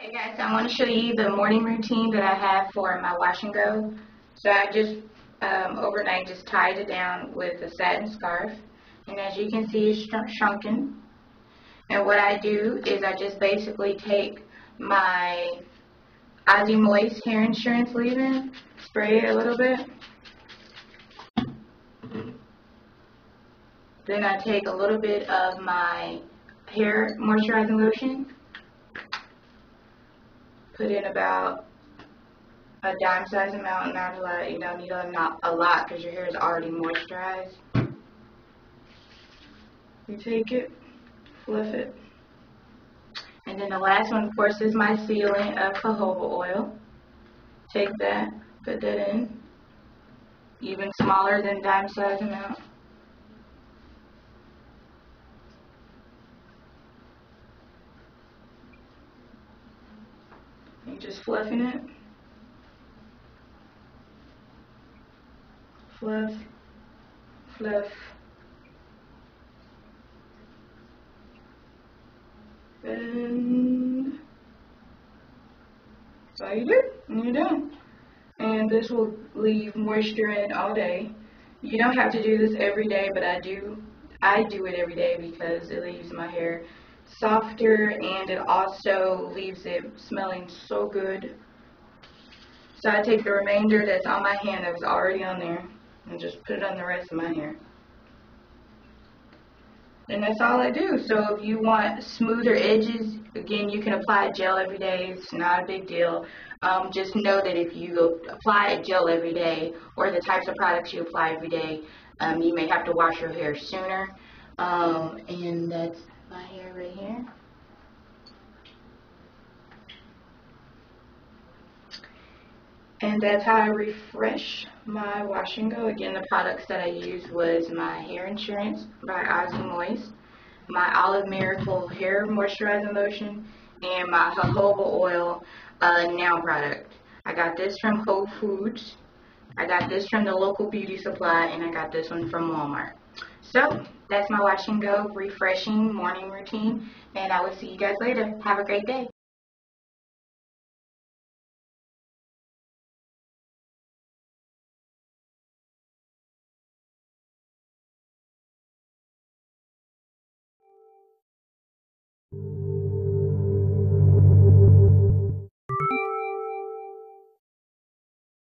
Hey guys, so I want to show you the morning routine that I have for my wash and go. So I just overnight just tied it down with a satin scarf, and as you can see it's shrunken. And what I do is I just basically take my Aussie Moist Hair Insurance leave-in, spray it a little bit. Then I take a little bit of my hair moisturizing lotion, put in about a dime size amount, not a lot, you don't need a lot because your hair is already moisturized. You take it, fluff it. And then the last one, of course, is my sealing of jojoba oil. Take that, put that in, even smaller than dime size amount. And just fluffing it. Fluff, fluff. And that's all you do, and you're done. And this will leave moisture in all day. You don't have to do this every day, but I do it every day because it leaves my hair softer, and it also leaves it smelling so good. So I take the remainder that's on my hand that was already on there and just put it on the rest of my hair. And that's all I do. So if you want smoother edges, again, you can apply gel every day. It's not a big deal. Just know that if you apply gel every day or the types of products you apply every day, you may have to wash your hair sooner. And that's my hair right here. And that's how I refresh my wash and go. Again, the products that I used was my Hair Insurance by Aussie Moist, my Olive Miracle Hair Moisturizing Lotion, and my jojoba oil now product. I got this from Whole Foods, I got this from the local beauty supply, and I got this one from Walmart. So that's my wash and go refreshing morning routine, and I will see you guys later. Have a great day.